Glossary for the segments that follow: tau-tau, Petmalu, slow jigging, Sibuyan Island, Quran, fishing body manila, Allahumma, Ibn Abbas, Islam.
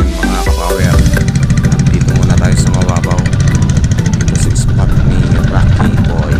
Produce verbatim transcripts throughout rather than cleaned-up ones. time mga kapower. Dito muna tayo sa mababaw. Dito sa spot ni Rocky Boy.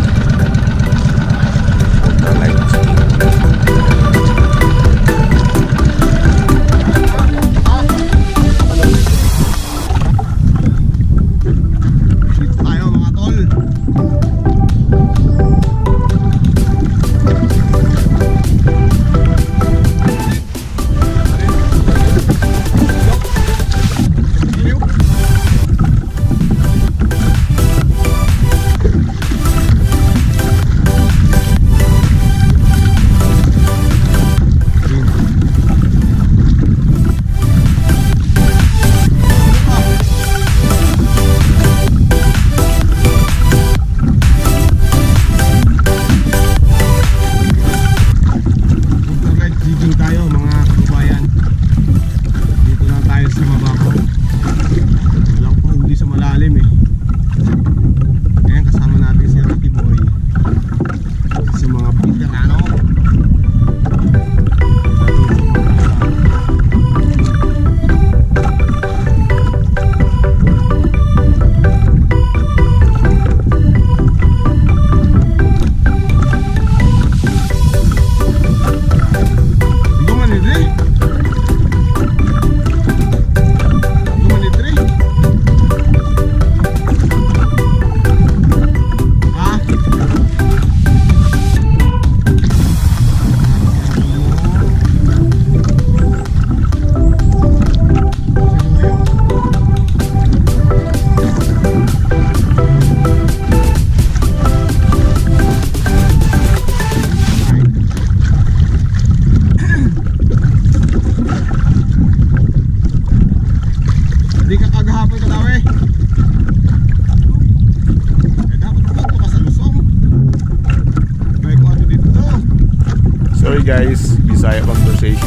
Guys, desire conversation.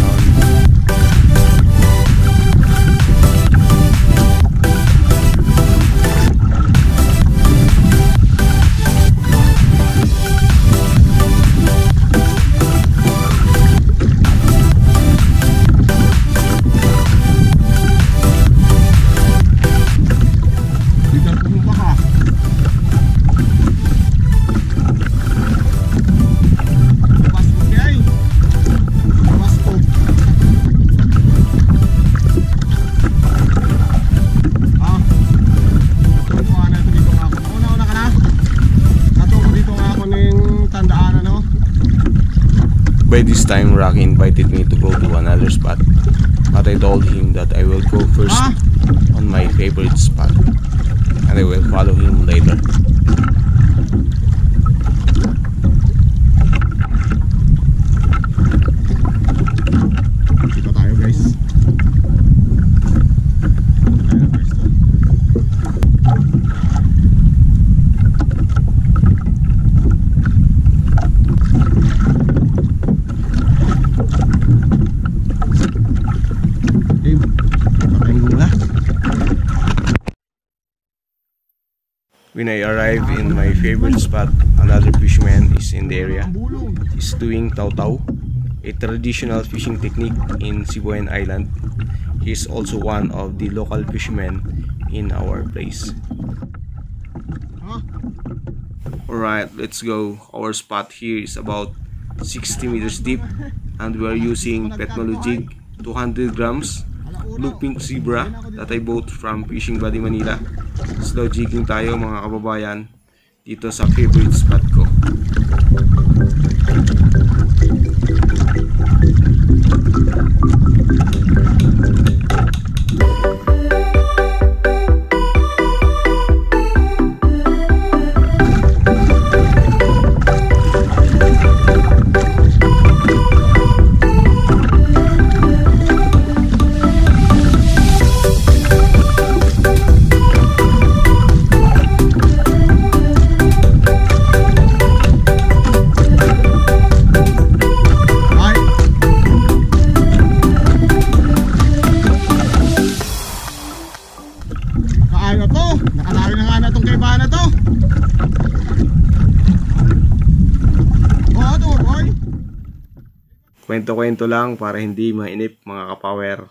By this time, Rocky invited me to go to another spot, but I told him that I will go first on my favorite spot, and I will follow him later. Dito tayo, guys. When I arrive in my favorite spot, another fisherman is in the area. He's doing tau-tau, a traditional fishing technique in Sibuyan Island. He's also one of the local fishermen in our place. Alright, let's go. Our spot here is about sixty meters deep, and we are using Petmalu jig, two hundred grams, blue pink zebra that I bought from Fishing Body Manila. Slow jigging tayo mga kababayan dito sa favorite spot ko. Kwento-kwento lang para hindi mainip mga kapower.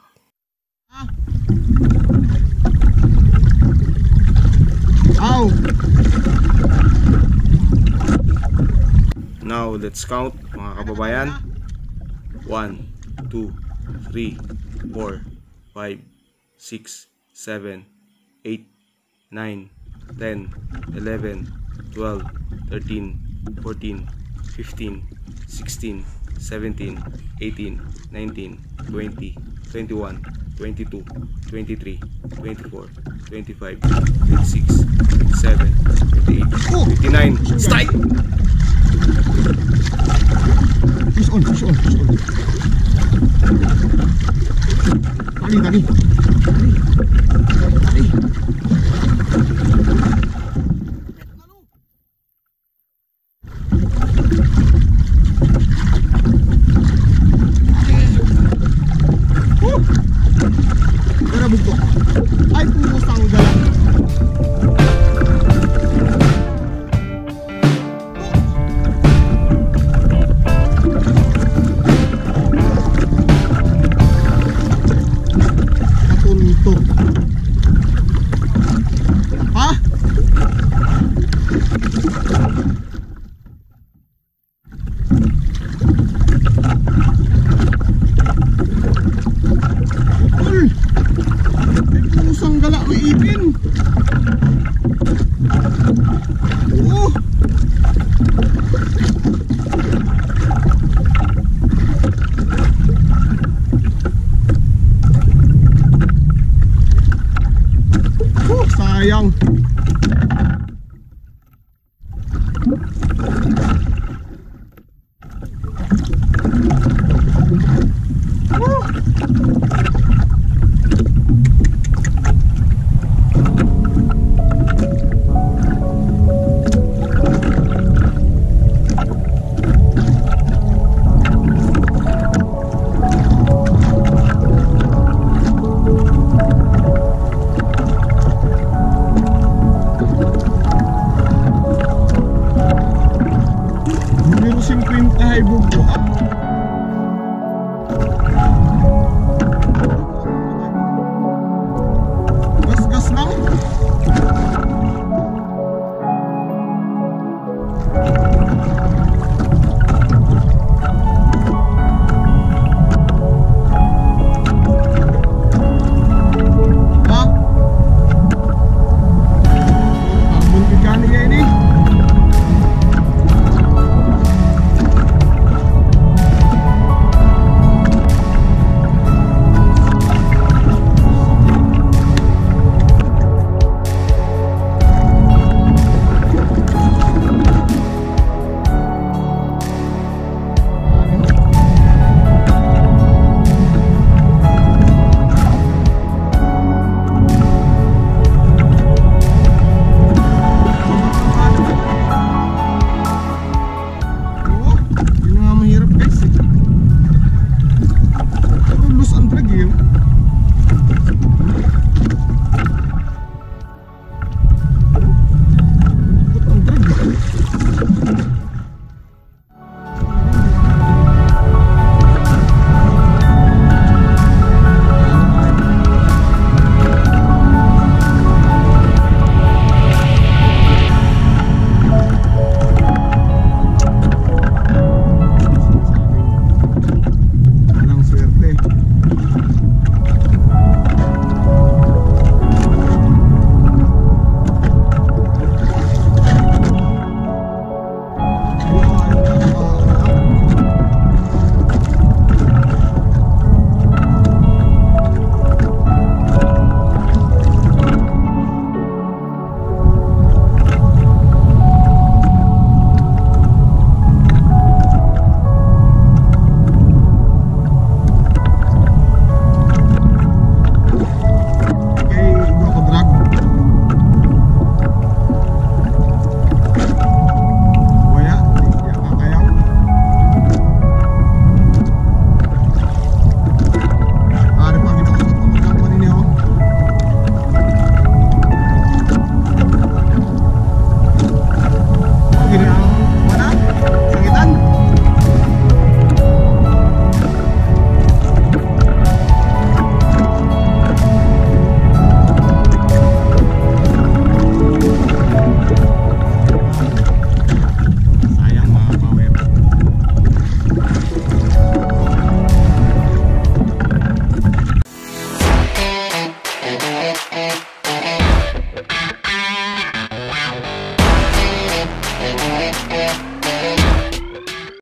let's count mga kababayan. one, two, three, four, five, six, seven, eight, nine, ten, eleven, twelve, thirteen, fourteen, fifteen, sixteen, seventeen, eighteen, nineteen, twenty, twenty-one, twenty-two, twenty-three, twenty-four, twenty-five, twenty-six, twenty-seven, twenty-eight, twenty-nine. Strike! Fish on, fish on, fish on. Tali, tali. Tali.